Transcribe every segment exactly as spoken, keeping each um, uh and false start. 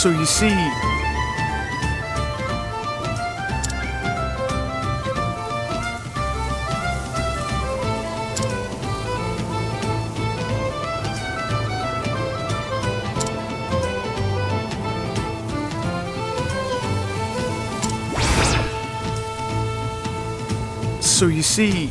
睡獅。睡獅。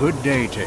Good day to you.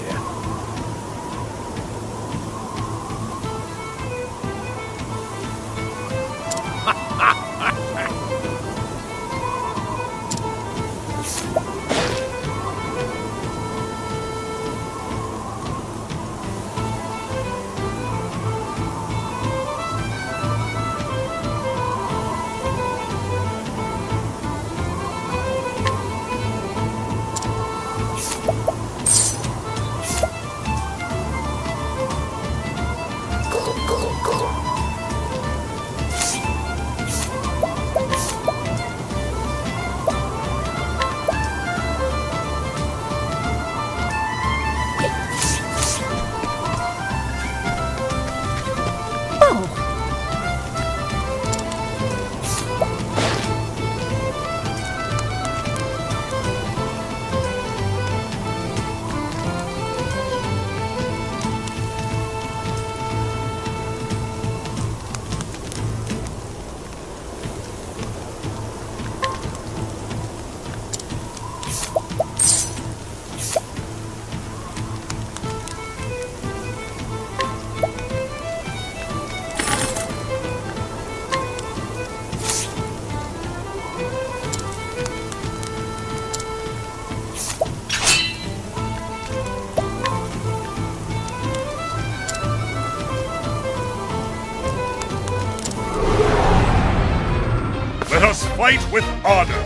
Fight with honor.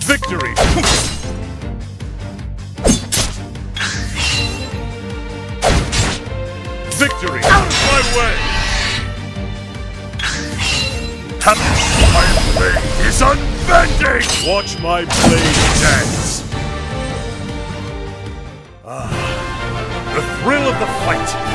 Victory. Victory. Out of my way. My blade is unbending. Watch my blade dance. Ah, the thrill of the fight.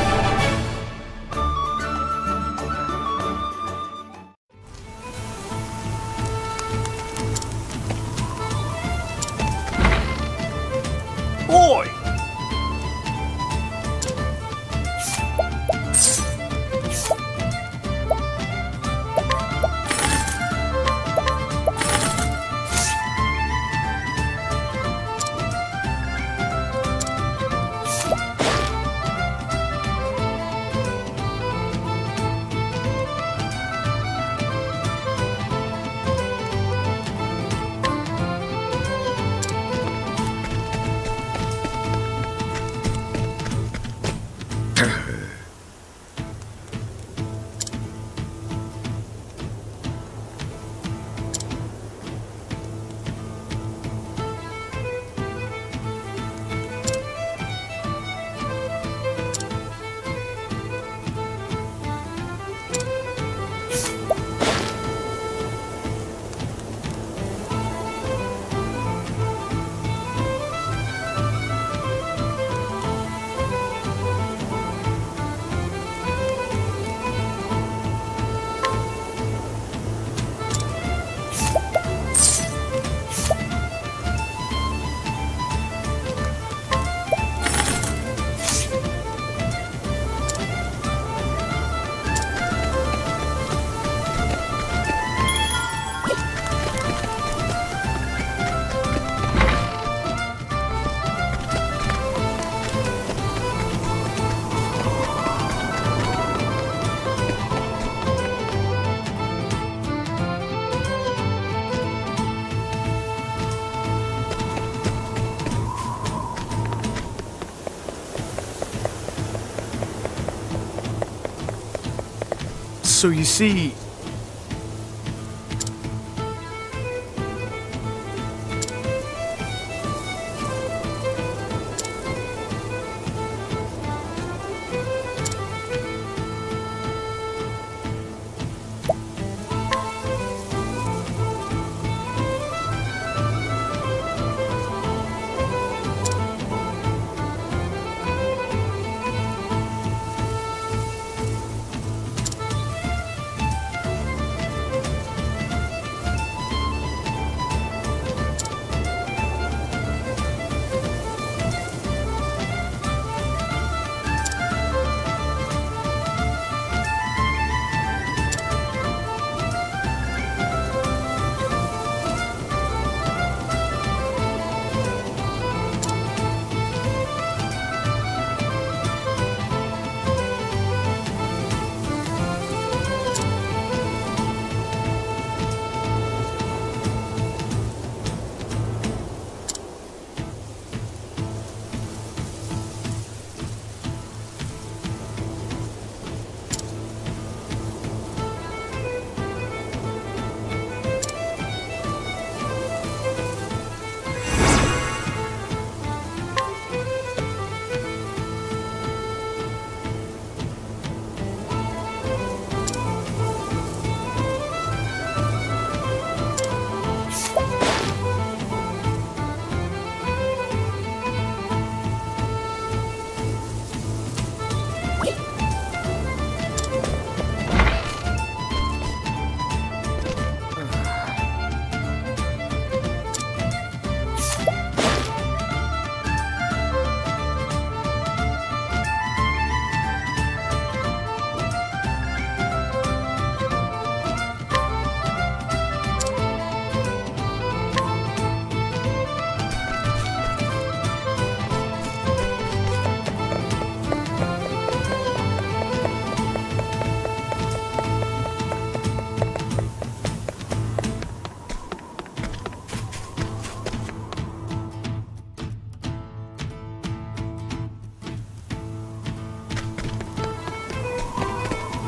So you see...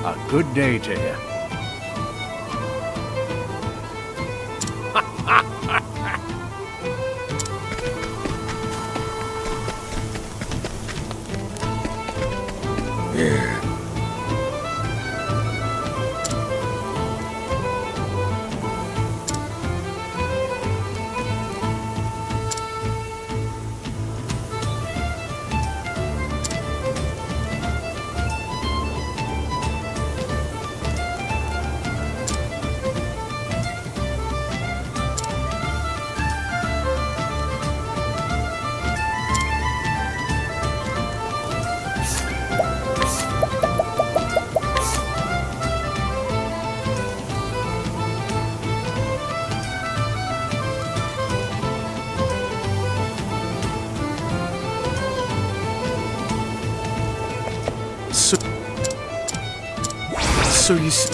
A good day to you. So you see.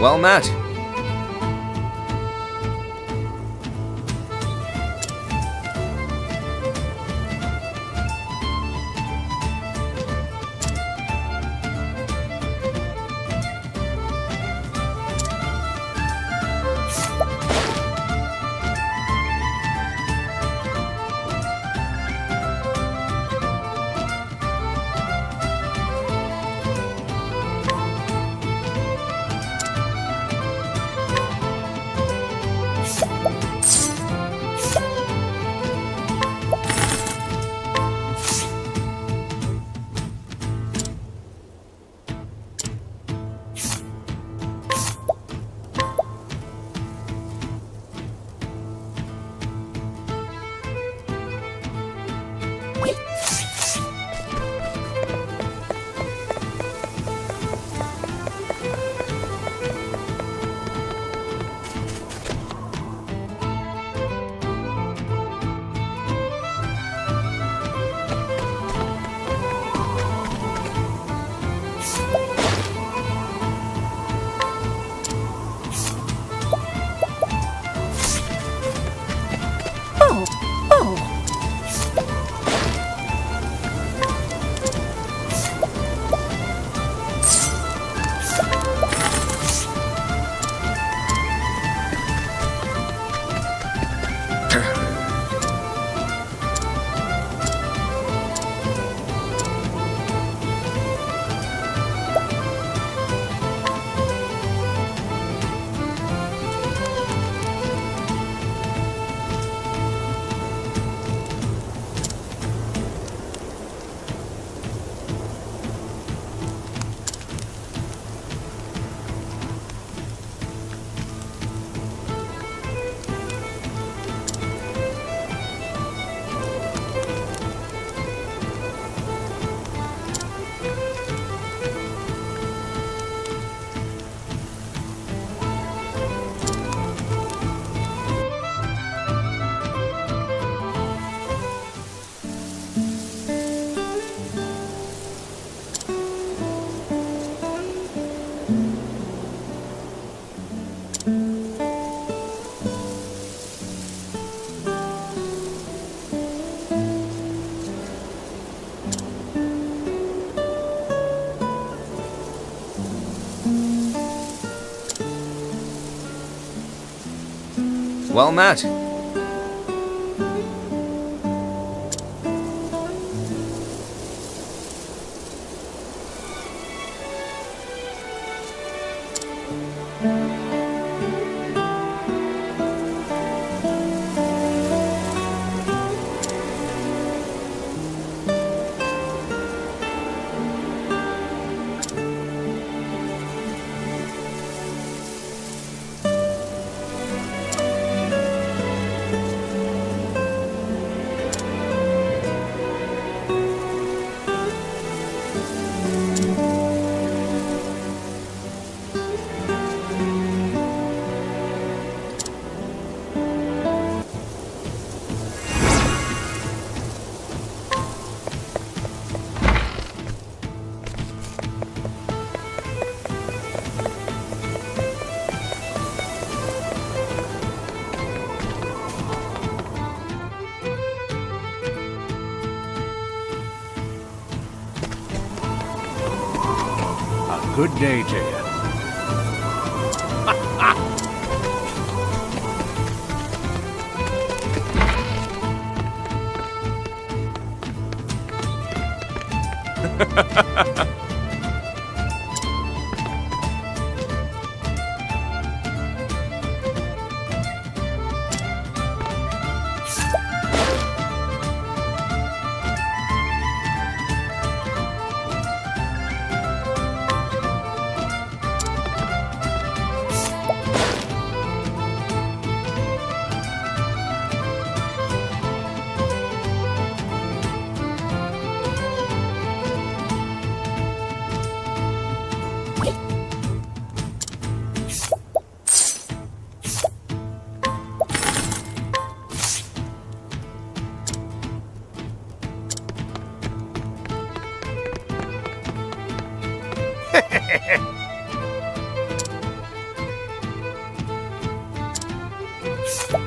Well met. Well met. Good day to you. Hehehe.